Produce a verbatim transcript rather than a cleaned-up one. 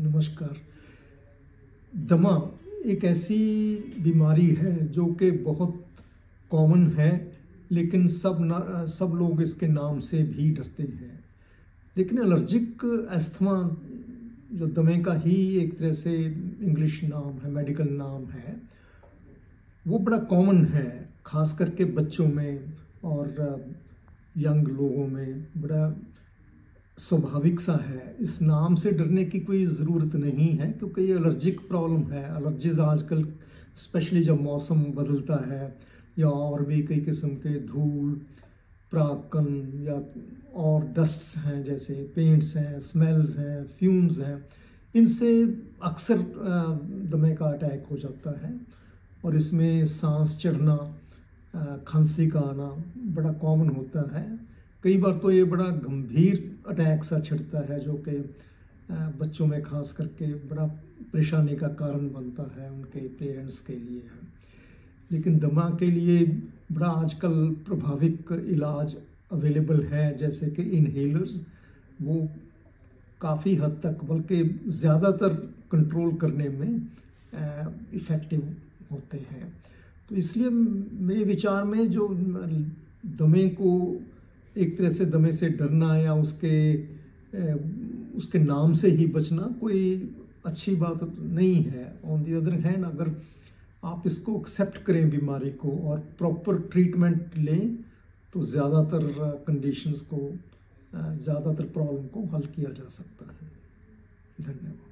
नमस्कार। दमा एक ऐसी बीमारी है जो कि बहुत कॉमन है, लेकिन सब ना सब लोग इसके नाम से भी डरते हैं। लेकिन एलर्जिक अस्थमा, जो दमे का ही एक तरह से इंग्लिश नाम है, मेडिकल नाम है, वो बड़ा कॉमन है, ख़ास करके बच्चों में और यंग लोगों में बड़ा स्वाभाविक सा है। इस नाम से डरने की कोई ज़रूरत नहीं है, क्योंकि ये एलर्जिक प्रॉब्लम है। एलर्जीज आजकल स्पेशली जब मौसम बदलता है या और भी कई किस्म के धूल, परागकण या और डस्ट्स हैं, जैसे पेंट्स हैं, स्मेल्स हैं, फ्यूम्स हैं, इनसे अक्सर दमे का अटैक हो जाता है। और इसमें सांस चढ़ना, खांसी का आना बड़ा कॉमन होता है। कई बार तो ये बड़ा गंभीर अटैक सा छिड़ता है, जो कि बच्चों में खास करके बड़ा परेशानी का कारण बनता है उनके पेरेंट्स के लिए है। लेकिन दमा के लिए बड़ा आजकल प्रभावी इलाज अवेलेबल है, जैसे कि इनहेलर्स। वो काफ़ी हद तक, बल्कि ज़्यादातर कंट्रोल करने में इफ़ेक्टिव होते हैं। तो इसलिए मेरे विचार में जो दमे को एक तरह से दमे से डरना या उसके उसके नाम से ही बचना कोई अच्छी बात नहीं है। ऑन दी अदर हैंड, अगर आप इसको एक्सेप्ट करें बीमारी को और प्रॉपर ट्रीटमेंट लें, तो ज़्यादातर कंडीशंस को, ज़्यादातर प्रॉब्लम को हल किया जा सकता है। धन्यवाद।